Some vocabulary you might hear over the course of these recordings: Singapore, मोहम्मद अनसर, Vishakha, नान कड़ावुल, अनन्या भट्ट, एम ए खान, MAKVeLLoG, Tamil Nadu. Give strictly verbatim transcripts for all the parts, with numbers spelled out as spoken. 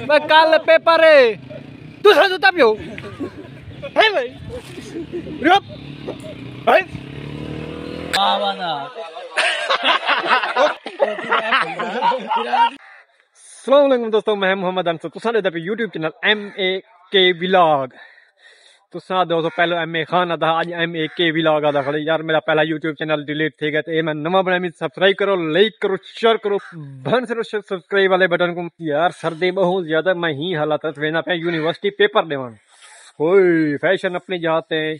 मैं कल पेपर है दूसरा जूता भी हो है भाई रुक भाई अस्सलाम वालेकुम दोस्तों, मैं मोहम्मद अनसर तुसा दे पे यूट्यूब चैनल एम ए के व्लॉग। तुसा दोस्तों पहले एम ए खान आता, आज एम ए के व्लॉग आता। खड़े यार मेरा पहला यूट्यूब चैनल डिलीट थी गया तो ये मैं नवा बनाया। सब्सक्राइब करो, लाइक करो, शेयर करो, भन से सब्सक्राइब वाले बटन को। यार सर्दी बहुत ज्यादा मैं ही हालात वेना पे यूनिवर्सिटी पेपर देवान। ओए फैशन अपनी जहाते हैं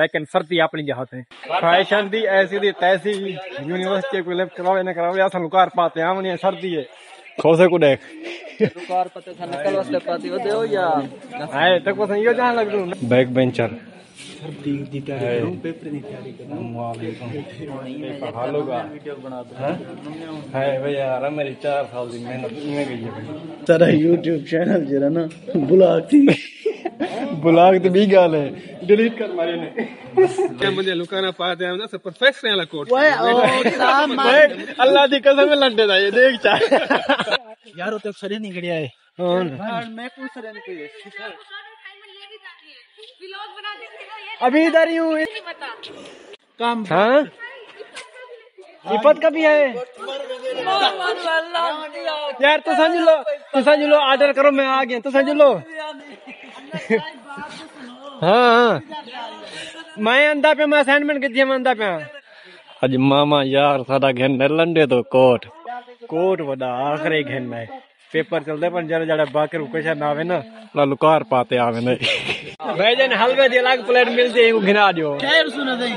लेकिन सर्दी अपनी जहाते हैं। फैशन दी ऐसी दी तैसी यूनिवर्सिटी को लेव करावे ना करावे असन लुकार पाते हैं। हमने सर्दी है खोसे को देख लुकार पते था निकल वास्ते पाती होते हो या आए तक पसंद यो जहां लग रहा बैक बेंचर सर्दी दी तैयारी रूम पेपर दी तैयारी कर वालेकुम हालोगा वीडियो बना दो है भैया। यार मेरी चार साल दी मेहनत इने गई है। तेरा YouTube चैनल जरा ना ब्लॉग थी ब्लॉग तो भी गाल है डिलीट कर मारे ने मुझे लुकाना पाते हैं ना। सब परफेक्शन वाला कोर्स ओए अल्लाह दी कसम में लंडे दा ये देख चा यार वो तो सरे नहीं गड़िया है और मैं कौन सरे नहीं कोई है। व्लॉग बनाते थे अभी इधर ही हूं काम। हां इपत का भी है यार। तो समझ लो तो समझ लो ऑर्डर करो मैं आ गया तो समझ लो। हाँ मैं अंदा पे मैं असाइनमेंट की मैं अंदा पे अज मामा यार साडा घेन लंडे तो कोट कोट वड़ा आखरे घेन है। पेपर चलते पर जरा जरा बाकर कुछ ना आवे ना ला लुकार पाते आवे नहीं भेजन हलवे दे लाग प्लेट मिल दे को घिना दियो। खैर सुन दे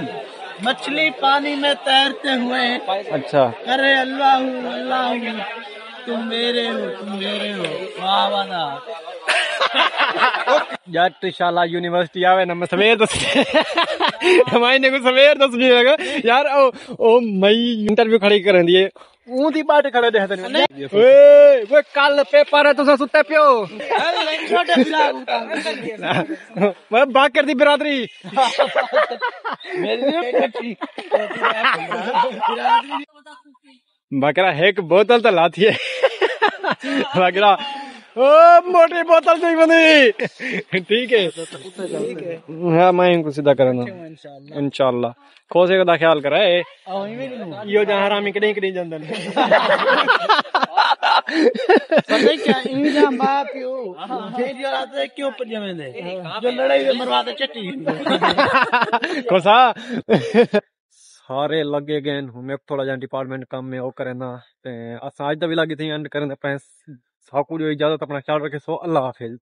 मछली पानी में तैरते हुए अच्छा अरे अल्लाह हु अल्लाह हु तुम मेरे हो तुम मेरे हो वाह वाह। यार त्रिशाला यूनिवर्सिटी आवे ना मैं सवेर दस हमारी ने को सवेर दस बजे लगा यार ओ ओ मई इंटरव्यू खड़ी कर दिए ऊंधी बाट खड़े दे तने ओए वो कल पेपर है तुसा सुते पियो मैं बात करती बिरादरी मेरी बकरा एक बोतल तो लाती है बकरा ओ मोटी बोतल चाहिए बनी ठीक है। हाँ मैं इनको सीधा करना इंशाल्लाह खोसे का ख्याल करा है यो जहाँ हरामी कहीं कहीं जाता पता क्या इंजाम बाप यो फिर यो आते क्यों पर जमे दे जो लड़ाई में मरवाते चट्टी खोसा सारे लगे गए हमें थोड़ा जहाँ डिपार्टमेंट काम में वो करे ना अस आज तक भी लगी थी एंड करें। साकू इजाजत अपना ख्याल रखे सो अल्लाह हाफिज।